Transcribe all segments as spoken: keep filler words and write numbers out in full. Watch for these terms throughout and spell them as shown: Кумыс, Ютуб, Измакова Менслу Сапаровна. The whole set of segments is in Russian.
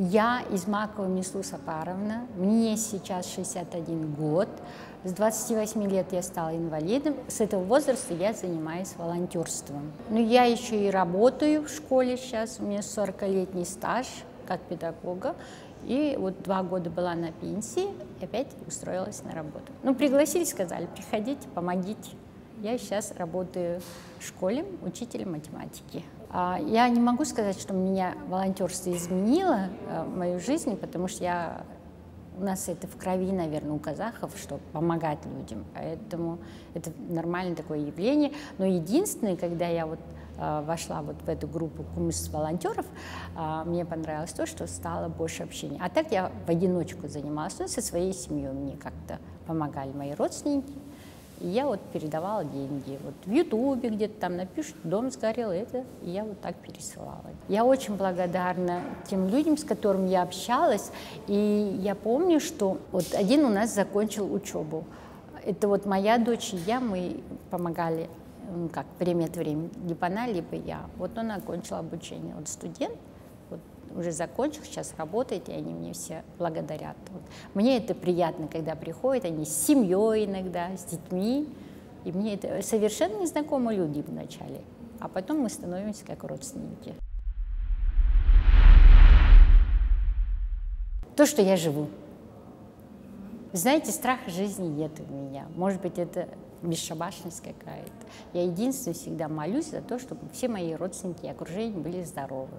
Я Измакова Менслу Сапаровна, мне сейчас шестьдесят один год, с двадцати восьми лет я стала инвалидом, с этого возраста я занимаюсь волонтерством. Но я еще и работаю в школе сейчас, у меня сорокалетний стаж как педагога, и вот два года была на пенсии, и опять устроилась на работу. Ну, пригласили, сказали, приходите, помогите. Я сейчас работаю в школе учителем математики. Я не могу сказать, что меня волонтерство изменило мою жизнь, потому что я, у нас это в крови, наверное, у казахов, что помогать людям. Поэтому это нормальное такое явление. Но единственное, когда я вот вошла вот в эту группу Кумыс волонтеров, мне понравилось то, что стало больше общения. А так я в одиночку занималась, но со своей семьей мне как-то помогали мои родственники. И я вот передавала деньги. Вот в Ютубе где-то там напишут, дом сгорел, это, и я вот так пересылала. Я очень благодарна тем людям, с которыми я общалась. И я помню, что вот один у нас закончил учебу. Это вот моя дочь и я, мы помогали, ну, как время от времени, либо она, либо я. Вот он окончил обучение. Вот студент, вот уже закончил, сейчас работает, и они мне все благодарят. Вот. Мне это приятно, когда приходят они с семьей иногда, с детьми. И мне это совершенно незнакомые люди вначале, а потом мы становимся как родственники. То, что я живу. Знаете, страха жизни нет у меня. Может быть, это бесшабашность какая-то. Я единственное всегда молюсь за то, чтобы все мои родственники и окружение были здоровы.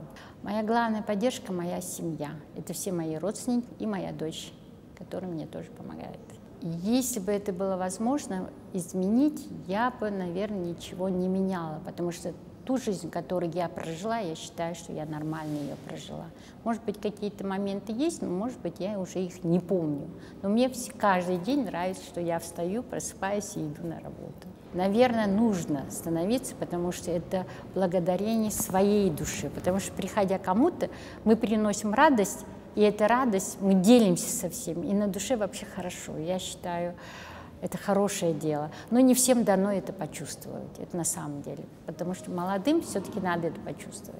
Моя главная поддержка – моя семья. Это все мои родственники и моя дочь, которая мне тоже помогает. Если бы это было возможно изменить, я бы, наверное, ничего не меняла, потому что ту жизнь, которую я прожила, я считаю, что я нормально ее прожила. Может быть, какие-то моменты есть, но, может быть, я уже их не помню. Но мне каждый день нравится, что я встаю, просыпаюсь и иду на работу. Наверное, нужно становиться, потому что это благодарение своей души. Потому что, приходя кому-то, мы приносим радость, и эта радость мы делимся со всеми. И на душе вообще хорошо, я считаю. Это хорошее дело, но не всем дано это почувствовать, это на самом деле, потому что молодым все-таки надо это почувствовать.